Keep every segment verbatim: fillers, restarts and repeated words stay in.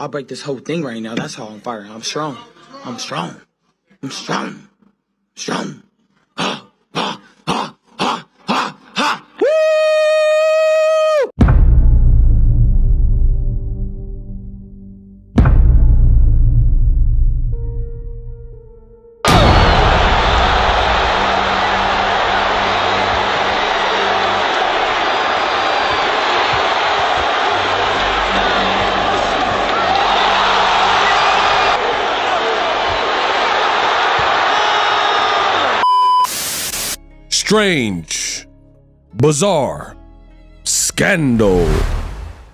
I'll break this whole thing right now. That's how I'm firing. I'm strong. I'm strong. I'm strong. Strong. Ah, ah, ah, ah, ah, ah. Woo! Strange, bizarre, scandal.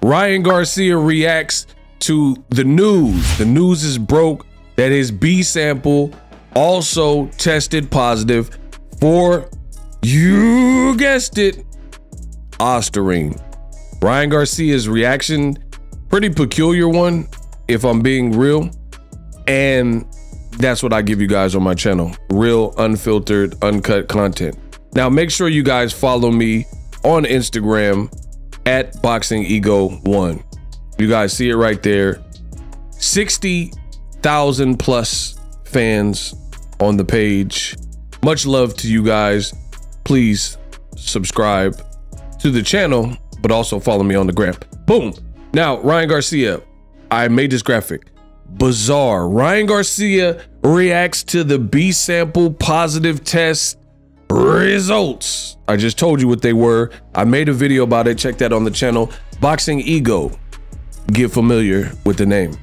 Ryan Garcia reacts to the news. The news is broke that his B-Sample also tested positive for, you guessed it, Ostarine. Ryan Garcia's reaction, pretty peculiar one, if I'm being real. And that's what I give you guys on my channel. Real, unfiltered, uncut content. Now, make sure you guys follow me on Instagram at Boxing Ego one. You guys see it right there. sixty thousand plus fans on the page. Much love to you guys. Please subscribe to the channel, but also follow me on the gram. Boom. Now, Ryan Garcia, I made this graphic. Bizarre. Ryan Garcia reacts to the B-Sample positive test results. I just told you what they were. I made a video about it. Check that on the channel. Boxing Ego. Get familiar with the name.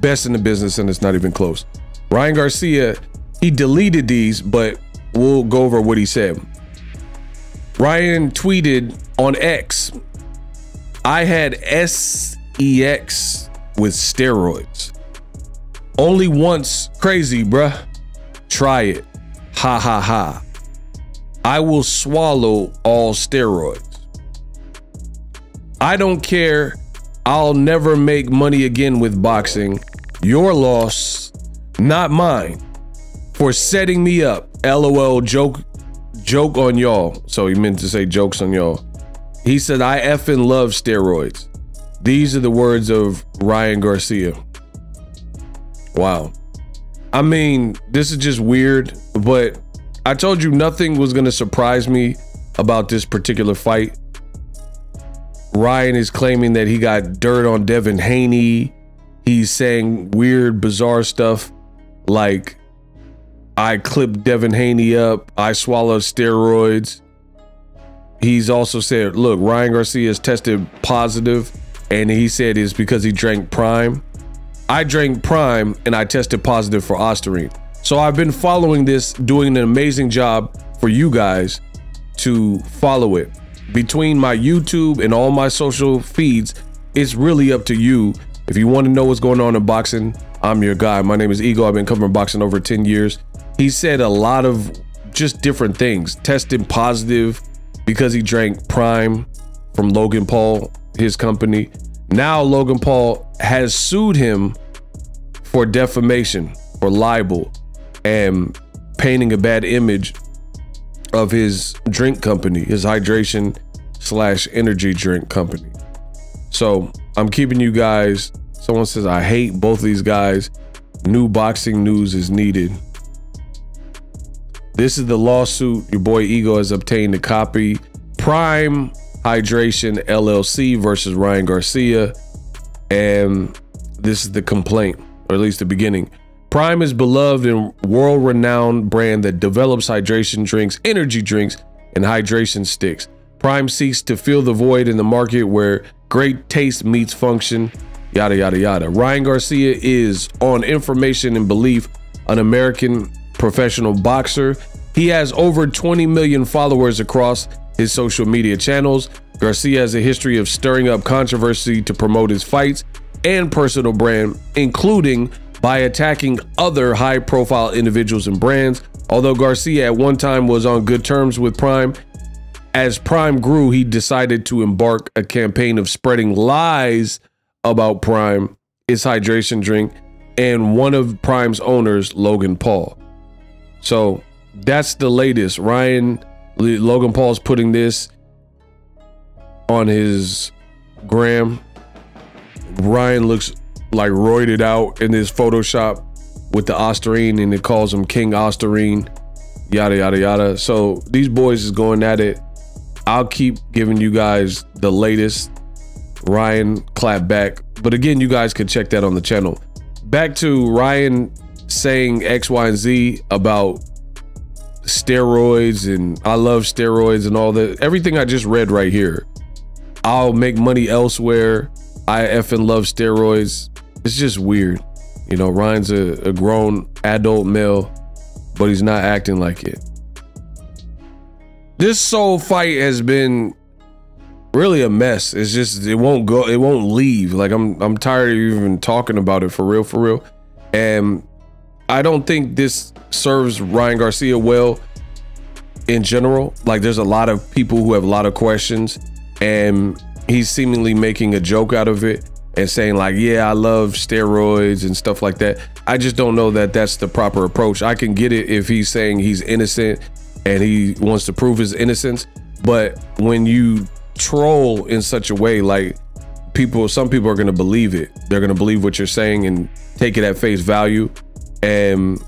Best in the business, and it's not even close. Ryan Garcia, he deleted these, but we'll go over what he said. Ryan tweeted on X, I had S E X with steroids. Only once. Crazy, bruh. Try it. Ha ha ha. I will swallow all steroids. I don't care. I'll never make money again with boxing. Your loss, not mine, for setting me up. LOL. Joke, joke on y'all. So he meant to say jokes on y'all. He said, I effing love steroids. These are the words of Ryan Garcia. Wow. I mean, this is just weird, but I told you nothing was going to surprise me about this particular fight. Ryan is claiming that he got dirt on Devin Haney. He's saying weird, bizarre stuff like, I clipped Devin Haney up. I swallowed steroids. He's also said, look, Ryan Garcia has tested positive, and he said it's because he drank Prime. I drank Prime and I tested positive for Ostarine. So I've been following this, doing an amazing job for you guys to follow it. Between my YouTube and all my social feeds, it's really up to you. If you want to know what's going on in boxing, I'm your guy. My name is Ego. I've been covering boxing over ten years. He said a lot of just different things. Tested positive because he drank Prime from Logan Paul, his company. Now Logan Paul has sued him for defamation, for libel, and painting a bad image of his drink company, his hydration slash energy drink company. So I'm keeping you guys. Someone says, I hate both of these guys. New boxing news is needed. This is the lawsuit your boy Ego has obtained a copy. Prime Hydration L L C versus Ryan Garcia, and this is the complaint, or at least the beginning. Prime is beloved and world-renowned brand that develops hydration drinks, energy drinks, and hydration sticks. Prime seeks to fill the void in the market where great taste meets function, yada yada yada. Ryan Garcia is, on information and belief, an American professional boxer. He has over twenty million followers across his social media channels. Garcia has a history of stirring up controversy to promote his fights and personal brand, including by attacking other high-profile individuals and brands. Although Garcia at one time was on good terms with Prime, as Prime grew, he decided to embark a campaign of spreading lies about Prime, its hydration drink, and one of Prime's owners, Logan Paul. So that's the latest. Ryan Logan Paul's putting this on his gram. Ryan looks like roided out in this Photoshop with the Ostarine, and it calls him King Ostarine, yada, yada, yada. So these boys is going at it. I'll keep giving you guys the latest Ryan clapback. But again, you guys can check that on the channel. Back to Ryan saying X, Y, and Z about steroids and I love steroids and all that. Everything I just read right here. I'll make money elsewhere. I effing love steroids. It's just weird. You know, Ryan's a, a grown adult male, but he's not acting like it. This soul fight has been really a mess. It's just, it won't go, it won't leave. Like I'm, I'm tired of even talking about it for real, for real. And I don't think this serves Ryan Garcia well in general. Like there's a lot of people who have a lot of questions, and he's seemingly making a joke out of it and saying like, yeah, I love steroids and stuff like that. I just don't know that that's the proper approach. I can get it if he's saying he's innocent and he wants to prove his innocence. But when you troll in such a way, like people, some people are going to believe it. They're going to believe what you're saying and take it at face value, and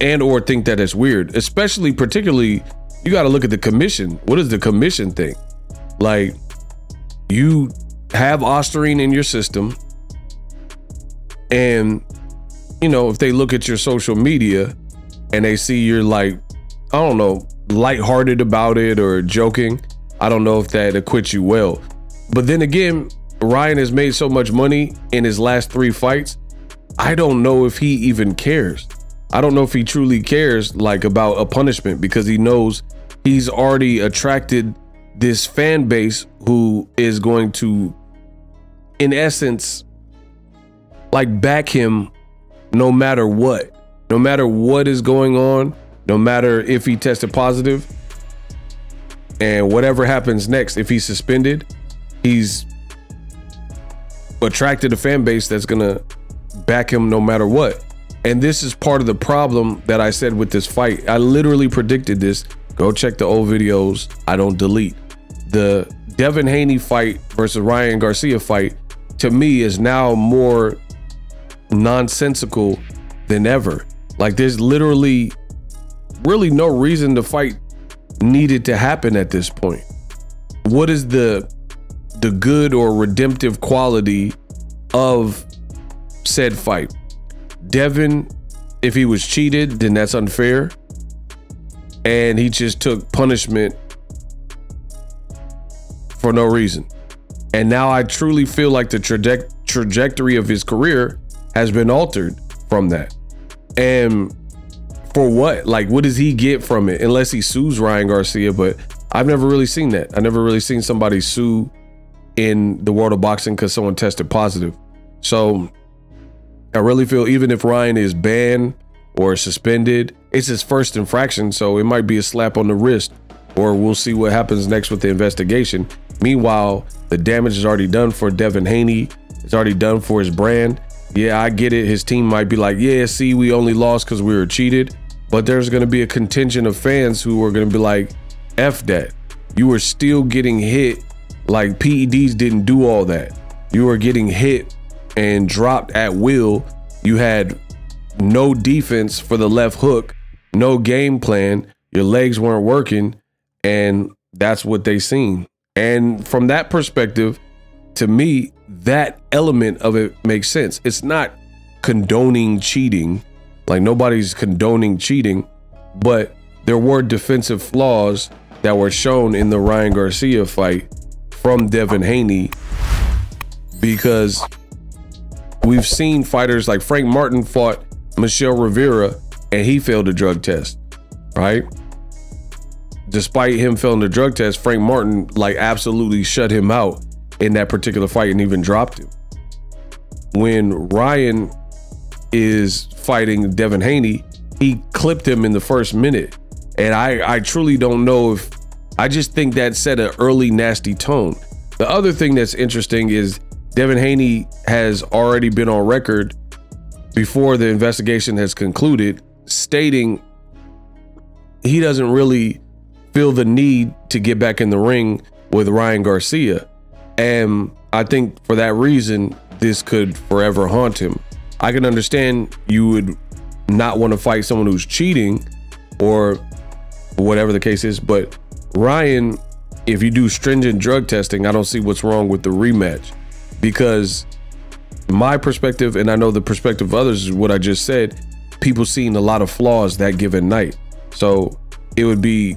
and or think that it's weird. Especially, particularly, you got to look at the commission. What is the commission thing? Like, you have Ostarine in your system, and you know, if they look at your social media and they see you're like, I don't know, lighthearted about it or joking, I don't know if that acquits you well. But then again, Ryan has made so much money in his last three fights. I don't know if he even cares. I don't know if he truly cares, like, about a punishment, because he knows he's already attracted this fan base who is going to, in essence, like, back him no matter what. No matter what is going on, no matter if he tested positive, and whatever happens next, if he's suspended, he's attracted a fan base that's gonna back him no matter what. And this is part of the problem that I said with this fight. I literally predicted this. Go check the old videos. I don't delete. The Devin Haney fight versus Ryan Garcia fight, to me, is now more nonsensical than ever. Like, there's literally really no reason the fight needed to happen at this point. What is the the good or redemptive quality of said fight? Devin, if he was cheated, then that's unfair, and he just took punishment for no reason. And now I truly feel like the traje- trajectory of his career has been altered from that. And for what? Like, what does he get from it? Unless he sues Ryan Garcia, but I've never really seen that. I've never really seen somebody sue in the world of boxing because someone tested positive. So I really feel even if Ryan is banned or suspended, it's his first infraction, so it might be a slap on the wrist, or we'll see what happens next with the investigation. Meanwhile, the damage is already done for Devin Haney. It's already done for his brand. Yeah, I get it. His team might be like, yeah, see, we only lost because we were cheated. But there's going to be a contingent of fans who are going to be like, F that. You were still getting hit. Like, P E Ds didn't do all that. You were getting hit and dropped at will. You had no defense for the left hook, no game plan. Your legs weren't working. And that's what they seen. And from that perspective, to me, that element of it makes sense. It's not condoning cheating. Like, nobody's condoning cheating, but there were defensive flaws that were shown in the Ryan Garcia fight from Devin Haney, because we've seen fighters like Frank Martin fought Michelle Rivera and he failed a drug test, right? Despite him failing the drug test, Frank Martin, like, absolutely shut him out in that particular fight and even dropped him. When Ryan is fighting Devin Haney, he clipped him in the first minute. And I, I truly don't know if, I just think that set an early nasty tone. The other thing that's interesting is Devin Haney has already been on record before the investigation has concluded, stating he doesn't really feel the need to get back in the ring with Ryan Garcia. And I think for that reason, this could forever haunt him. I can understand you would not want to fight someone who's cheating or whatever the case is, but Ryan, if you do stringent drug testing, I don't see what's wrong with the rematch, because my perspective, and I know the perspective of others, is what I just said, people seen a lot of flaws that given night. So it would be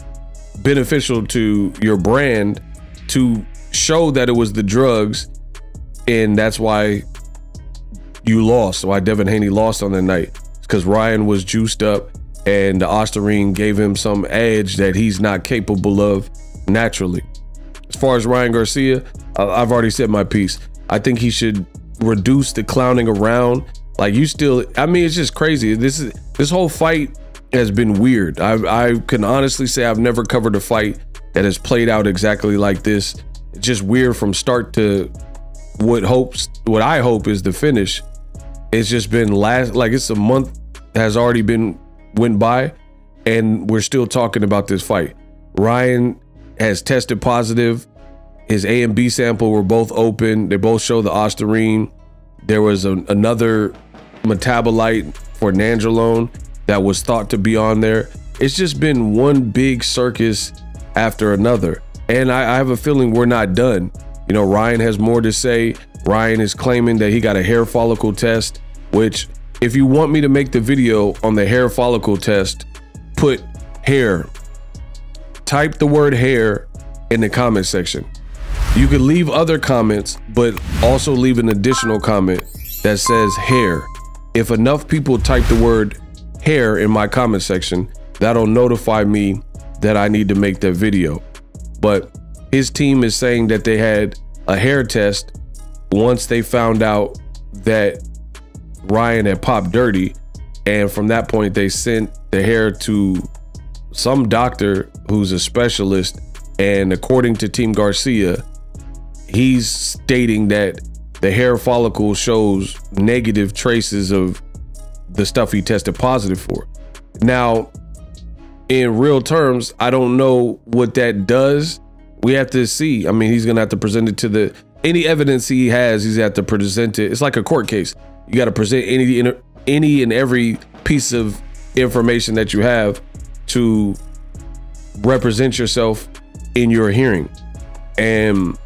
beneficial to your brand to show that it was the drugs, and that's why you lost, why Devin Haney lost on that night, because Ryan was juiced up and the Ostarine gave him some edge that he's not capable of naturally. As far as Ryan Garcia, I've already said my piece. I think he should reduce the clowning around. Like, you still, I mean, it's just crazy. This is, this whole fight has been weird. I, I can honestly say I've never covered a fight that has played out exactly like this. It's just weird from start to what hopes, what I hope is the finish. It's just been last, like it's a month has already been went by and we're still talking about this fight. Ryan has tested positive. His A and B sample were both open. They both show the Ostarine. There was a, another metabolite for Nandrolone that was thought to be on there. It's just been one big circus after another. And I, I have a feeling we're not done. You know, Ryan has more to say. Ryan is claiming that he got a hair follicle test, which if you want me to make the video on the hair follicle test, put hair, type the word hair in the comment section. You could leave other comments, but also leave an additional comment that says hair. If enough people type the word hair in my comment section, that'll notify me that I need to make that video. But his team is saying that they had a hair test once they found out that Ryan had popped dirty. And from that point, they sent the hair to some doctor who's a specialist. And according to Team Garcia, he's stating that the hair follicle shows negative traces of the stuff he tested positive for. Now, in real terms, I don't know what that does. We have to see. I mean, he's going to have to present it to the, any evidence he has, he's going to have to present it. It's like a court case. You got to present any, any and every piece of information that you have to represent yourself in your hearing. And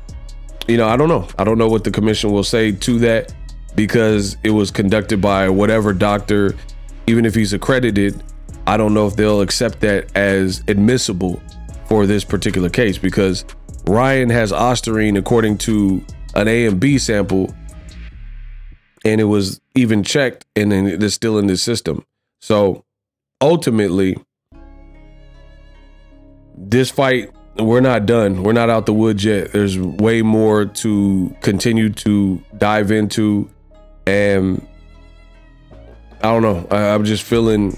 you know, I don't know. I don't know what the commission will say to that, because it was conducted by whatever doctor. Even if he's accredited, I don't know if they'll accept that as admissible for this particular case, because Ryan has Ostarine according to an A and B sample, and it was even checked, and then it's still in the system. So ultimately, this fight, we're not done. We're not out the woods yet. There's way more to continue to dive into. And I don't know. I, I'm just feeling,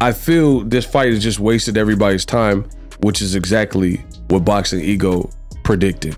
I feel this fight has just wasted everybody's time, which is exactly what Boxing Ego predicted.